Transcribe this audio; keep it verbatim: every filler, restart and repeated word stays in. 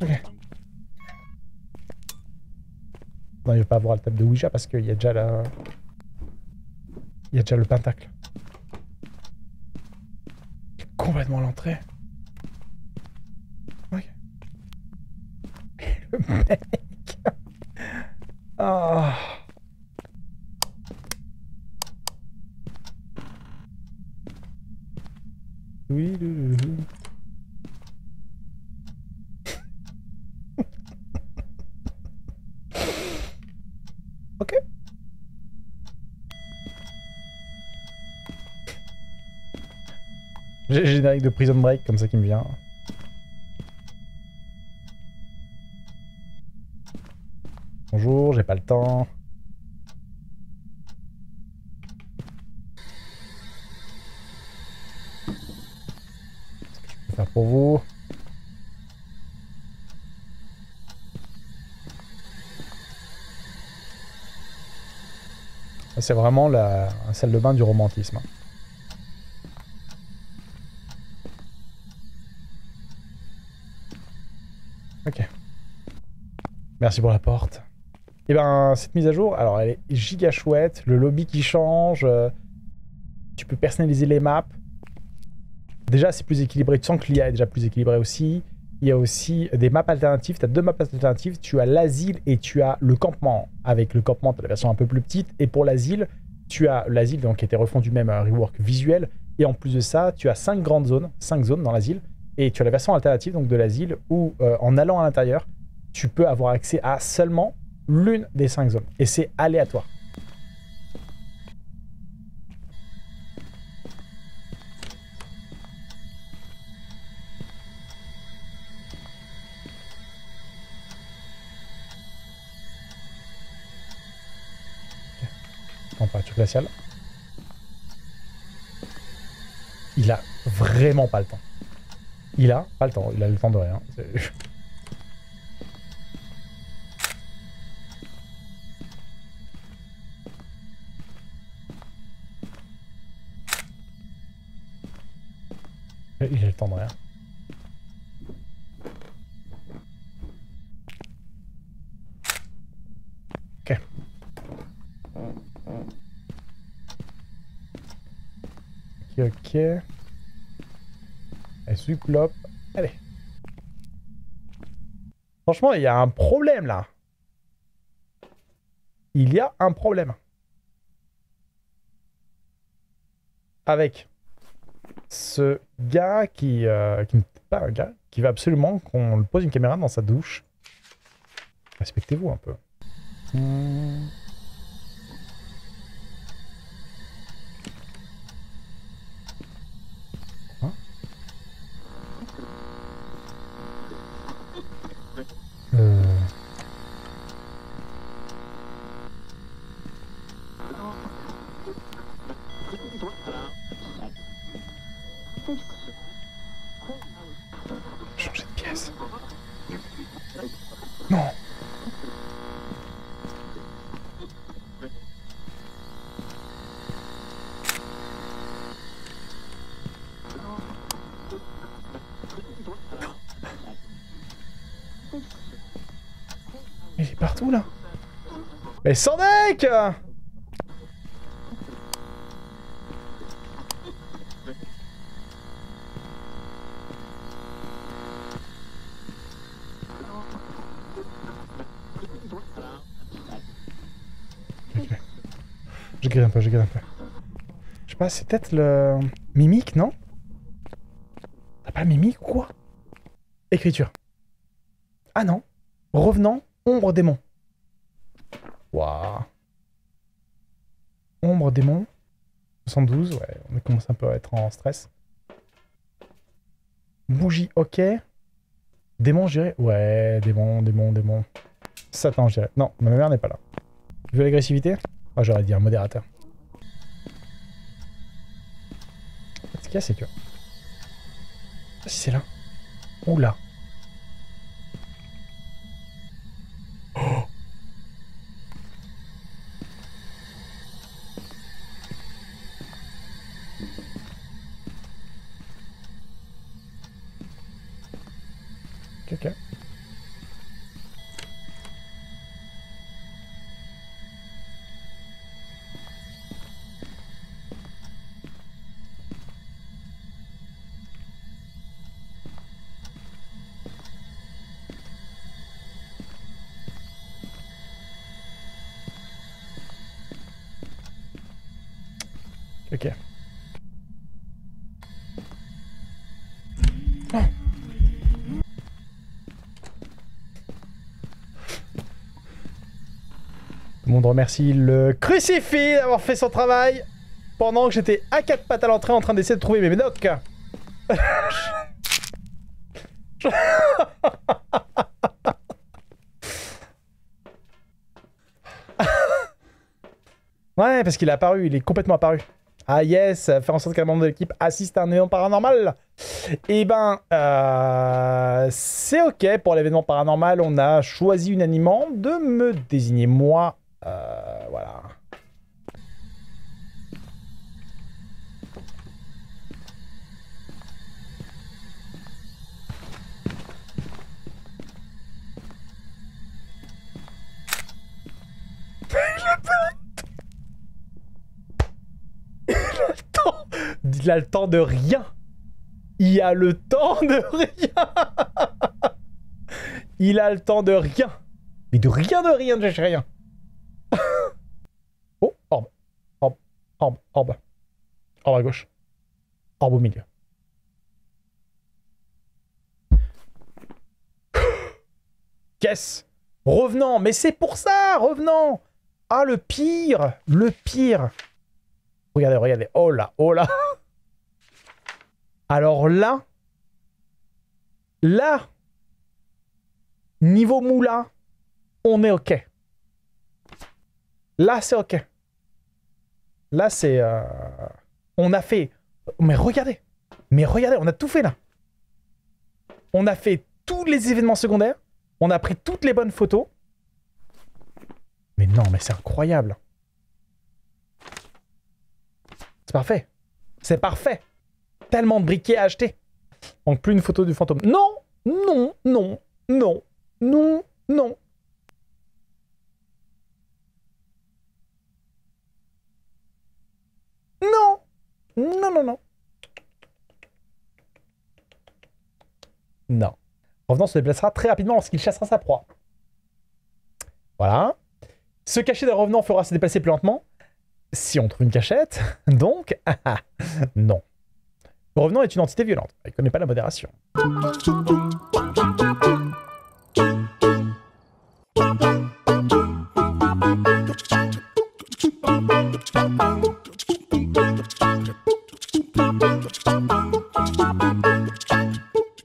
Ok. Non, il va pas avoir le table de Ouija parce qu'il y a déjà la... Il y a déjà le pentacle. Il est complètement à l'entrée. Ok. Le mec. Oh. Oui, oui, oui. Ok. J'ai générique de Prison Break comme ça qui me vient. Bonjour, j'ai pas le temps. Qu'est-ce que je peux faire pour vous ? C'est vraiment la salle de bain du romantisme. Ok. Merci pour la porte. Et ben, cette mise à jour, alors elle est giga chouette. Le lobby qui change. Euh, tu peux personnaliser les maps. Déjà, c'est plus équilibré. Tu sens que l'I A est déjà plus équilibrée aussi. Il y a aussi des maps alternatives. Tu as deux maps alternatives. Tu as l'asile et tu as le campement. Avec le campement, tu as la version un peu plus petite. Et pour l'asile, tu as l'asile qui a été refond du même un rework visuel. Et en plus de ça, tu as cinq grandes zones, cinq zones dans l'asile. Et tu as la version alternative donc de l'asile où, euh, en allant à l'intérieur, tu peux avoir accès à seulement l'une des cinq zones. Et c'est aléatoire. Température glaciale. Il a vraiment pas le temps. Il a pas le temps. Il a le temps de rien. Il a le temps de rien. Ok. Ok, ok. Et Cyclope. Allez. Franchement, il y a un problème là. Il y a un problème. Avec ce gars qui, euh, qui n'est pas un gars, qui veut absolument qu'on le pose une caméra dans sa douche. Respectez-vous un peu. Mmh. Hein? Euh... Changer de pièce. Non. Il est partout là. Mais sans deck. Je gueule un peu, je gueule un peu. Je sais pas, c'est peut-être le... Mimique, non? T'as pas mimique ou quoi? Écriture. Ah non. Revenant, ombre démon. Waouh. Ombre démon. soixante-douze, ouais, on commence un peu à être en stress. Bougie, ok. Démon, je dirais. Ouais, démon, démon, démon. Satan, je dirais. Non, ma mère n'est pas là. Tu veux l'agressivité? Ah, j'aurais dit un modérateur. Ce qu'il y a, c'est que... Ah, si c'est là. Ou là. Oh. Caca. Ok. Oh. Tout le monde remercie le crucifix d'avoir fait son travail pendant que j'étais à quatre pattes à l'entrée en train d'essayer de trouver mes médocs. Ouais, parce qu'il est apparu, il est complètement apparu. Ah yes, faire en sorte qu'un membre de l'équipe assiste à un événement paranormal. Eh ben, euh, c'est ok pour l'événement paranormal. On a choisi unanimement de me désigner moi. Euh, voilà. Il a le temps de rien. Il a le temps de rien. Il a le temps de rien. Mais de rien, de rien, de rien. Oh, orbe. Orbe, orbe, orbe. Orbe à gauche. Orbe au milieu. Yes. Revenant. Mais c'est pour ça, revenant. Ah, le pire. Le pire. Regardez, regardez. Oh là, oh là. Alors là, là, niveau moulin, on est ok. Là, c'est ok. Là, c'est... Euh... On a fait... Mais regardez. Mais regardez, on a tout fait là. On a fait tous les événements secondaires. On a pris toutes les bonnes photos. Mais non, mais c'est incroyable. C'est parfait. C'est parfait. Tellement de briquets à acheter. Donc plus une photo du fantôme. Non, non, non, non, non, non. Non, non, non, non. Non. Revenant se déplacera très rapidement lorsqu'il chassera sa proie. Voilà. Se cacher d'un revenant fera se déplacer plus lentement. Si on trouve une cachette, donc... Non. Le revenant est une entité violente. Elle ne connaît pas la modération.